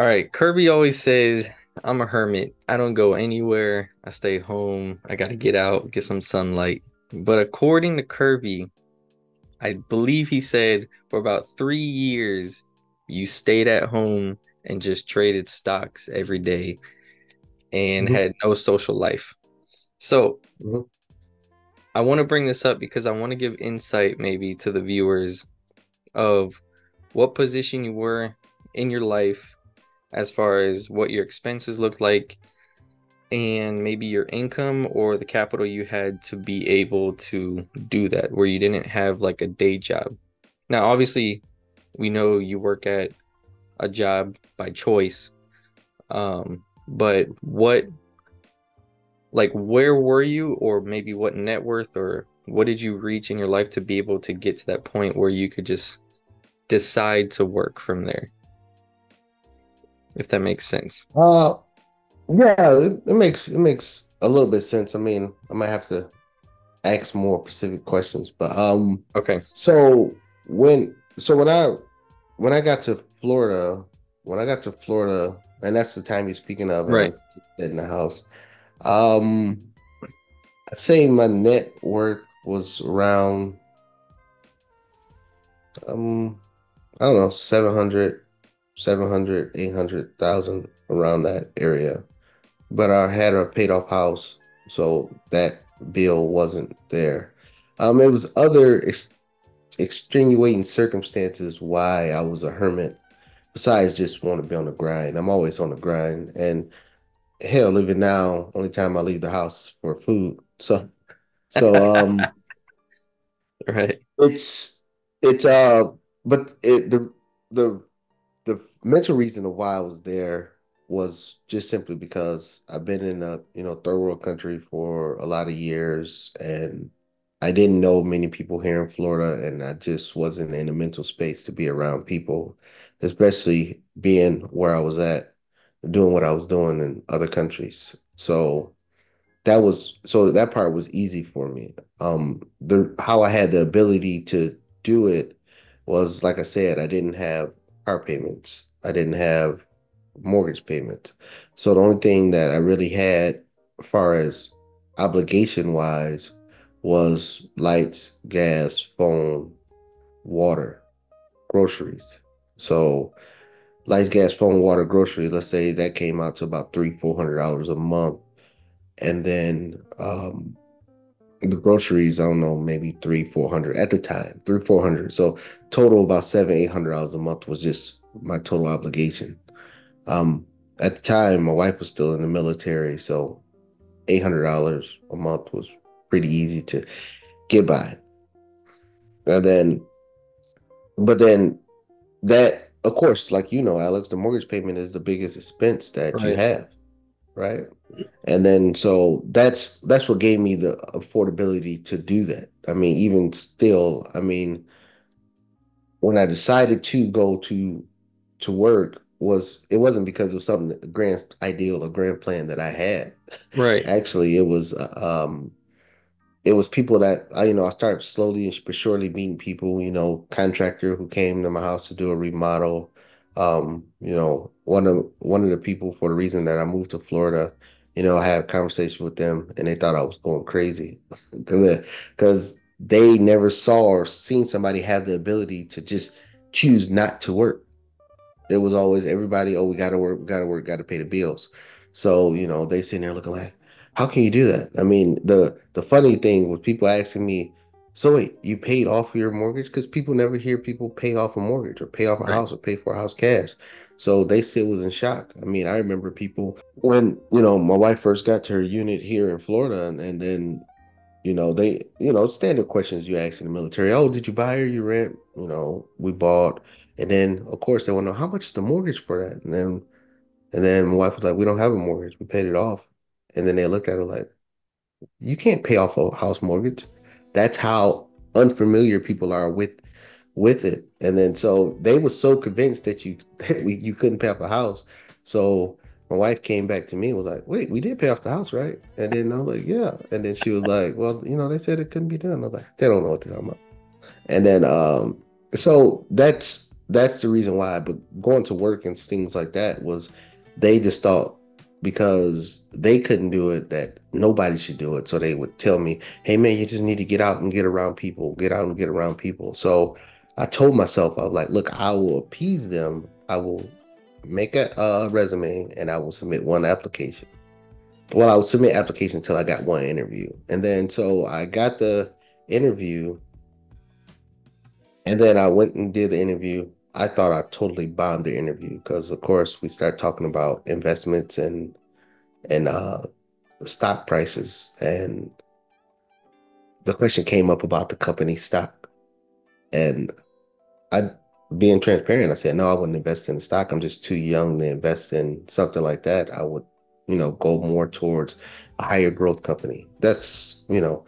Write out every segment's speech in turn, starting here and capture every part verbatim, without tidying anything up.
All right. Kirby always says, I'm a hermit. I don't go anywhere. I stay home. I got to get out, get some sunlight. But according to Kirby, I believe he said for about three years, you stayed at home and just traded stocks every day and mm-hmm. had no social life. So mm-hmm. I want to bring this up because I want to give insight maybe to the viewers of what position you were in your life as far as what your expenses looked like and maybe your income or the capital you had to be able to do that, where you didn't have like a day job. Now, obviously, we know you work at a job by choice, um, but what, like, where were you, or maybe what net worth or what did you reach in your life to be able to get to that point where you could just decide to work from there? If that makes sense. Uh, yeah, it, it makes it makes a little bit sense. I mean, I might have to ask more specific questions, but um, okay. So when so when I when I got to Florida, when I got to Florida, and that's the time you're speaking of, right? In the house, um, I'd say my net worth was around um, I don't know, seven hundred. seven hundred, eight hundred thousand, around that area. But I had a paid off house, so that bill wasn't there. Um, it was other ex extenuating circumstances why I was a hermit, besides just want to be on the grind. I'm always on the grind. And hell, even now, only time I leave the house is for food. So, so um, right. It's, it's, uh, but it, the, the, The mental reason of why I was there was just simply because I've been in a you know third world country for a lot of years, and I didn't know many people here in Florida, and I just wasn't in a mental space to be around people, especially being where I was at, doing what I was doing in other countries. So that was so that part was easy for me. Um, the how I had the ability to do it was, like I said, I didn't have car payments. I didn't have mortgage payments. So the only thing that I really had as far as obligation wise was lights, gas, phone, water, groceries. So lights, gas, phone, water, groceries, let's say that came out to about three, four hundred dollars a month. And then um the groceries, I don't know, maybe three, four hundred at the time, three, four hundred. So total about seven, eight hundred dollars a month was just my total obligation. Um, at the time, my wife was still in the military, so eight hundred dollars a month was pretty easy to get by. And then, but then that, of course, like you know, Alex, the mortgage payment is the biggest expense that right. you have, right? And then so that's that's what gave me the affordability to do that. I mean, even still, I mean, when I decided to go to to work, was it wasn't because of something that, grand ideal or grand plan that I had. Right. Actually, it was um, it was people that I you know I started slowly but surely meeting people. You know, contractor who came to my house to do a remodel. Um, you know, one of one of the people, for the reason that I moved to Florida, you know, I had a conversation with them and they thought I was going crazy because they never saw or seen somebody have the ability to just choose not to work. It was always everybody, oh, we got to work, we got to work, got to pay the bills. So, you know, they sitting there looking like, how can you do that? I mean, the, the funny thing was people asking me, so wait, you paid off your mortgage? Because people never hear people pay off a mortgage or pay off a right. house or pay for a house cash. So they still was in shock. I mean, I remember people when, you know, my wife first got to her unit here in Florida, and, and then, you know, they, you know, standard questions you ask in the military. Oh, did you buy or you rent? You know, we bought. And then, of course, they want to know how much is the mortgage for that? And then, and then my wife was like, we don't have a mortgage. We paid it off. And then they looked at her like, you can't pay off a house mortgage. That's how unfamiliar people are with with it. And then so they were so convinced that you that we, you couldn't pay off the house. So my wife came back to me and was like, wait, we did pay off the house, right? And then I was like, yeah. And then she was like, well, you know, they said it couldn't be done. I was like, they don't know what they're talking about. And then um so that's that's the reason why. But going to work and things like that was, they just thought because they couldn't do it that nobody should do it. So they would tell me, hey man, you just need to get out and get around people, get out and get around people. So I told myself, I was like, look, I will appease them. I will make a uh, resume and I will submit one application. Well, I would submit application until I got one interview. And then so I got the interview, and then I went and did the interview. I thought I totally bombed the interview because, of course, we start talking about investments and and uh, stock prices. And the question came up about the company stock. And I, being transparent, I said, no, I wouldn't invest in the stock. I'm just too young to invest in something like that. I would, you know, go more towards a higher growth company. That's, you know,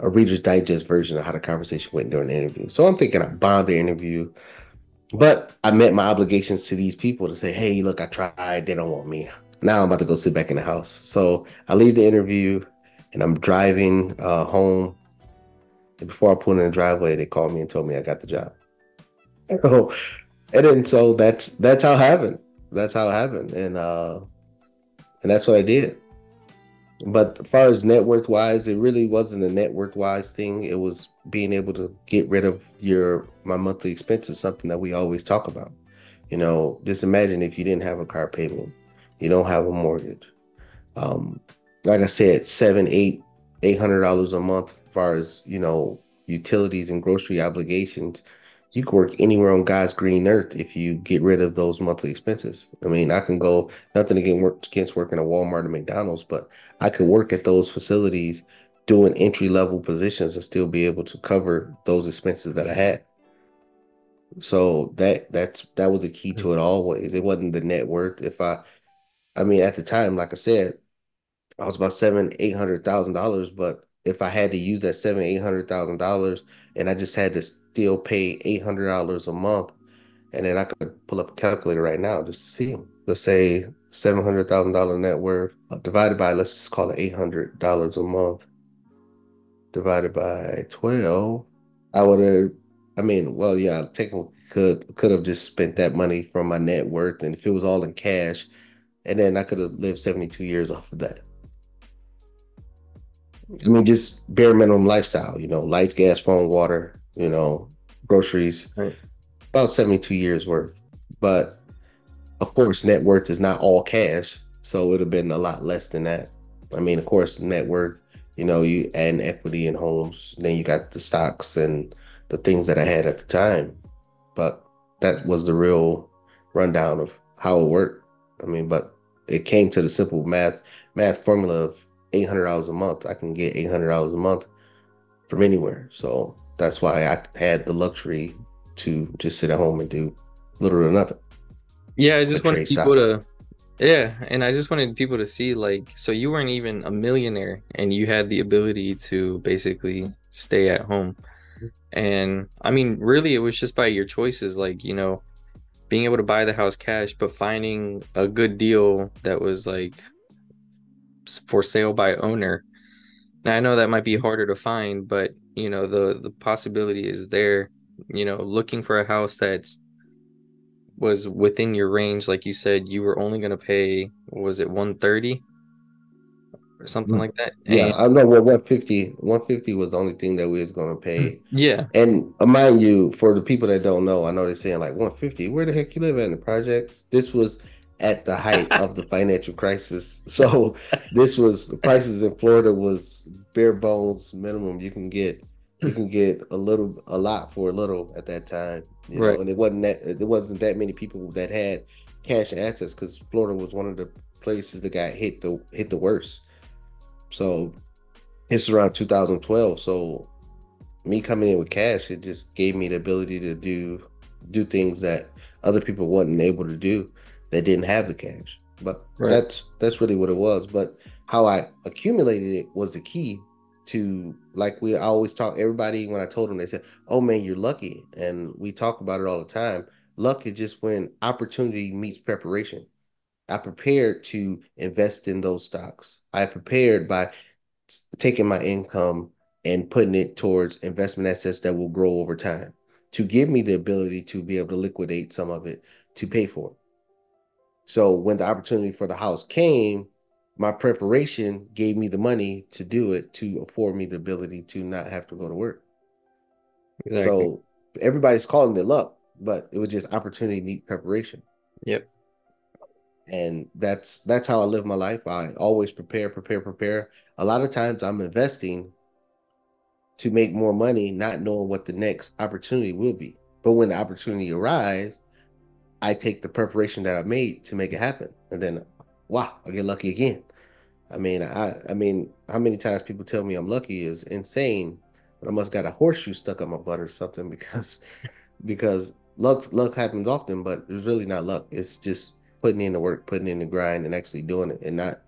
a Reader's Digest version of how the conversation went during the interview. So I'm thinking I bombed the interview, but I met my obligations to these people to say, hey, look, I tried, they don't want me. Now I'm about to go sit back in the house. So I leave the interview and I'm driving uh, home. And before I pull in the driveway, they called me and told me I got the job. So, and then, so that's, that's how it happened. That's how it happened. And, uh, and that's what I did. But as far as net worth wise, it really wasn't a net worth wise thing. It was being able to get rid of your my monthly expenses, something that we always talk about. You know, just imagine if you didn't have a car payment, you don't have a mortgage. Um, like I said, seven, eight, eight hundred dollars a month as far as, you know, utilities and grocery obligations. You can work anywhere on God's green earth if you get rid of those monthly expenses. I mean, I can go, nothing against working at Walmart and McDonald's, but I could work at those facilities doing entry-level positions and still be able to cover those expenses that I had. So that that's that was the key to it always. It wasn't the net worth. If I, I mean, at the time, like I said, I was about seven, eight hundred thousand dollars, but if I had to use that seven, eight hundred thousand dollars, and I just had to still pay eight hundred dollars a month, and then I could pull up a calculator right now just to see. Let's say seven hundred thousand dollars net worth divided by, let's just call it eight hundred dollars a month divided by twelve. I would have, I mean, well, yeah, I technically could, could have just spent that money from my net worth, and if it was all in cash, and then I could have lived seventy-two years off of that. I mean, just bare minimum lifestyle, you know, lights, gas, phone, water, you know, groceries, right. About seventy-two years worth. But of course, net worth is not all cash. So it would have been a lot less than that. I mean, of course, net worth, you know, you add in equity in homes, then you got the stocks and the things that I had at the time. But that was the real rundown of how it worked. I mean, but it came to the simple math, math formula of eight hundred dollars a month. I can get eight hundred dollars a month from anywhere. So that's why I had the luxury to just sit at home and do little or nothing. Yeah, I just wanted people stocks. to, yeah, and I just wanted people to see, like, so you weren't even a millionaire and you had the ability to basically stay at home. And I mean, really, it was just by your choices, like, you know, being able to buy the house cash, but finding a good deal that was like for sale by owner. Now, I know that might be harder to find, but you know, the, the possibility is there, you know, looking for a house that's was within your range. Like you said, you were only going to pay, what was it, one thirty or something like that? Yeah, and I know, well, one fifty, one fifty was the only thing that we was going to pay. Yeah. And uh, mind you, for the people that don't know, I know they're saying like one fifty, where the heck you live at in the projects? This was at the height of the financial crisis. So this was, the prices in Florida was bare bones minimum. You can get, you can get a little, a lot for a little at that time, you right. know, and it wasn't that, it wasn't that many people that had cash assets because Florida was one of the places that got hit the, hit the worst. So it's around two thousand twelve. So me coming in with cash, it just gave me the ability to do, do things that other people wasn't able to do. They didn't have the cash, but right. that's that's really what it was. But how I accumulated it was the key to, like we always talk, everybody, when I told them, they said, oh man, you're lucky. And we talk about it all the time. Luck is just when opportunity meets preparation. I prepared to invest in those stocks. I prepared by taking my income and putting it towards investment assets that will grow over time. to give me the ability to be able to liquidate some of it to pay for it. So when the opportunity for the house came, my preparation gave me the money to do it, to afford me the ability to not have to go to work. Exactly. So everybody's calling it luck, but it was just opportunity meet preparation. Yep. And that's that's how I live my life. I always prepare, prepare, prepare. A lot of times I'm investing to make more money, not knowing what the next opportunity will be. But when the opportunity arrives, I take the preparation that I made to make it happen. And then, wow, I get lucky again. I mean, I I mean, how many times people tell me I'm lucky is insane, but I must got a horseshoe stuck on my butt or something, because because luck luck happens often, but it's really not luck. It's just putting in the work, putting in the grind, and actually doing it, and not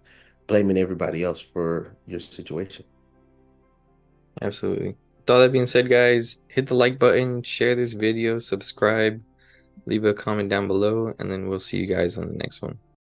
blaming everybody else for your situation. Absolutely. With all that being said, guys, hit the like button, share this video, subscribe, leave a comment down below, and then we'll see you guys on the next one.